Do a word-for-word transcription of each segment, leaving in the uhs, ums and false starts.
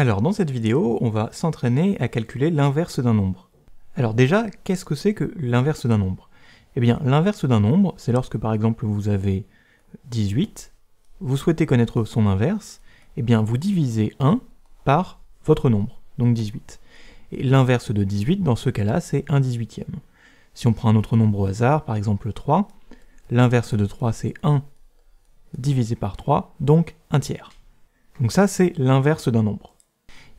Alors dans cette vidéo, on va s'entraîner à calculer l'inverse d'un nombre. Alors déjà, qu'est-ce que c'est que l'inverse d'un nombre? Eh bien, l'inverse d'un nombre, c'est lorsque par exemple vous avez dix-huit, vous souhaitez connaître son inverse, eh bien vous divisez un par votre nombre, donc dix-huit. Et l'inverse de dix-huit, dans ce cas-là, c'est un dix-huitième. Si on prend un autre nombre au hasard, par exemple trois, l'inverse de trois c'est un divisé par trois, donc un tiers. Donc ça c'est l'inverse d'un nombre.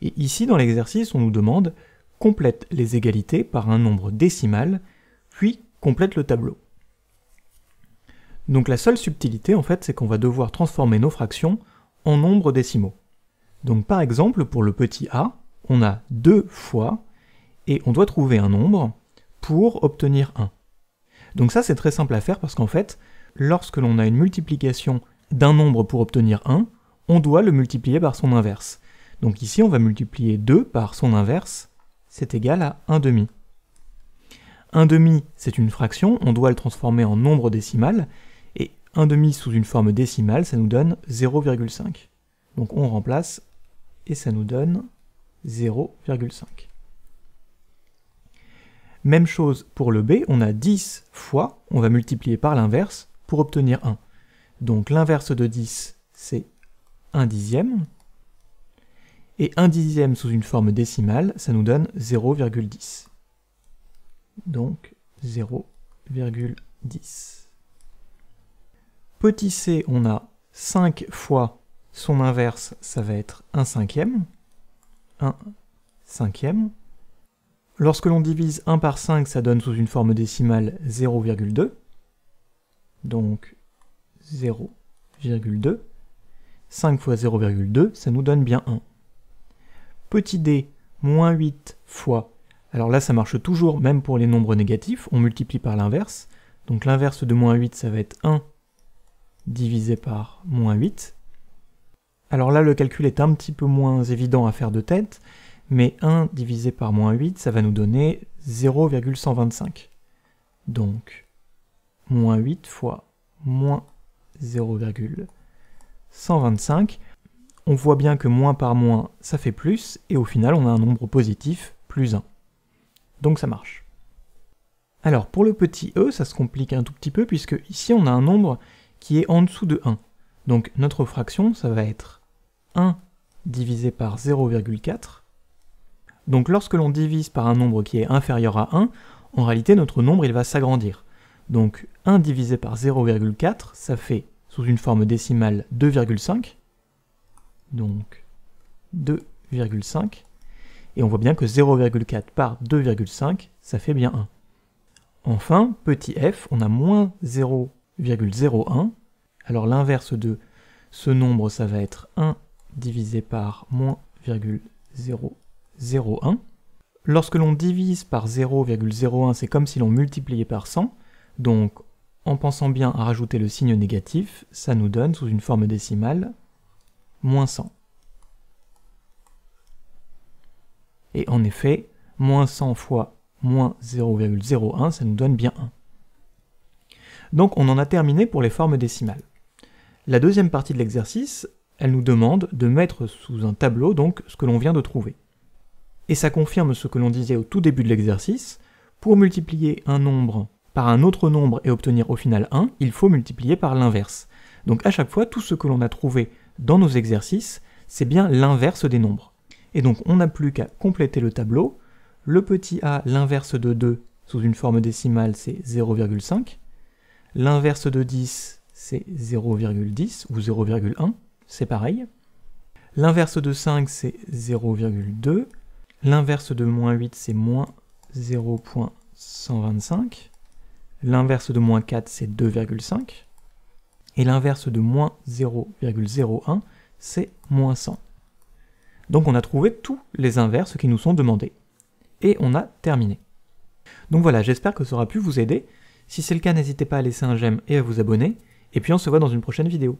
Et ici dans l'exercice on nous demande « Complète les égalités par un nombre décimal, puis complète le tableau ». Donc la seule subtilité en fait c'est qu'on va devoir transformer nos fractions en nombres décimaux. Donc par exemple pour le petit a, on a deux fois et on doit trouver un nombre pour obtenir un. Donc ça c'est très simple à faire parce qu'en fait, lorsque l'on a une multiplication d'un nombre pour obtenir un, on doit le multiplier par son inverse. Donc ici on va multiplier deux par son inverse, c'est égal à un demi. un demi c'est une fraction, on doit le transformer en nombre décimal, et un demi sous une forme décimale ça nous donne zéro virgule cinq. Donc on remplace et ça nous donne zéro virgule cinq. Même chose pour le b, on a dix fois, on va multiplier par l'inverse pour obtenir un. Donc l'inverse de dix, c'est un dixième. Et un dixième sous une forme décimale, ça nous donne zéro virgule dix. Donc zéro virgule dix. Petit c, on a cinq fois son inverse, ça va être un cinquième. un cinquième. Lorsque l'on divise un par cinq, ça donne sous une forme décimale zéro virgule deux. Donc zéro virgule deux. cinq fois zéro virgule deux, ça nous donne bien un. Petit d, moins huit fois. Alors là, ça marche toujours, même pour les nombres négatifs. On multiplie par l'inverse. Donc l'inverse de moins huit, ça va être un divisé par moins huit. Alors là, le calcul est un petit peu moins évident à faire de tête. Mais un divisé par moins huit, ça va nous donner zéro virgule cent vingt-cinq. Donc, moins huit fois moins zéro virgule cent vingt-cinq. On voit bien que moins par moins, ça fait plus, et au final, on a un nombre positif, plus un. Donc ça marche. Alors, pour le petit e, ça se complique un tout petit peu, puisque ici, on a un nombre qui est en dessous de un. Donc, notre fraction, ça va être un divisé par zéro virgule quatre. Donc lorsque l'on divise par un nombre qui est inférieur à un, en réalité notre nombre il va s'agrandir. Donc un divisé par zéro virgule quatre, ça fait sous une forme décimale deux virgule cinq. Donc deux virgule cinq. Et on voit bien que zéro virgule quatre par deux virgule cinq, ça fait bien un. Enfin, petit f, on a moins zéro virgule zéro un. Alors l'inverse de ce nombre, ça va être un divisé par moins zéro virgule zéro un. Lorsque l'on divise par zéro virgule zéro un, c'est comme si l'on multipliait par cent, donc en pensant bien à rajouter le signe négatif, ça nous donne sous une forme décimale moins cent. Et en effet, moins cent fois moins zéro virgule zéro un, ça nous donne bien un. Donc on en a terminé pour les formes décimales. La deuxième partie de l'exercice, elle nous demande de mettre sous un tableau donc ce que l'on vient de trouver. Et ça confirme ce que l'on disait au tout début de l'exercice, pour multiplier un nombre par un autre nombre et obtenir au final un, il faut multiplier par l'inverse. Donc à chaque fois, tout ce que l'on a trouvé dans nos exercices, c'est bien l'inverse des nombres. Et donc on n'a plus qu'à compléter le tableau, le petit a, l'inverse de deux, sous une forme décimale, c'est zéro virgule cinq, l'inverse de dix, c'est zéro virgule dix ou zéro virgule un, c'est pareil, l'inverse de cinq, c'est zéro virgule deux, l'inverse de moins huit, c'est moins zéro virgule cent vingt-cinq. L'inverse de moins quatre, c'est deux virgule cinq. Et l'inverse de moins zéro virgule zéro un, c'est moins cent. Donc on a trouvé tous les inverses qui nous sont demandés. Et on a terminé. Donc voilà, j'espère que ça aura pu vous aider. Si c'est le cas, n'hésitez pas à laisser un j'aime et à vous abonner. Et puis on se voit dans une prochaine vidéo.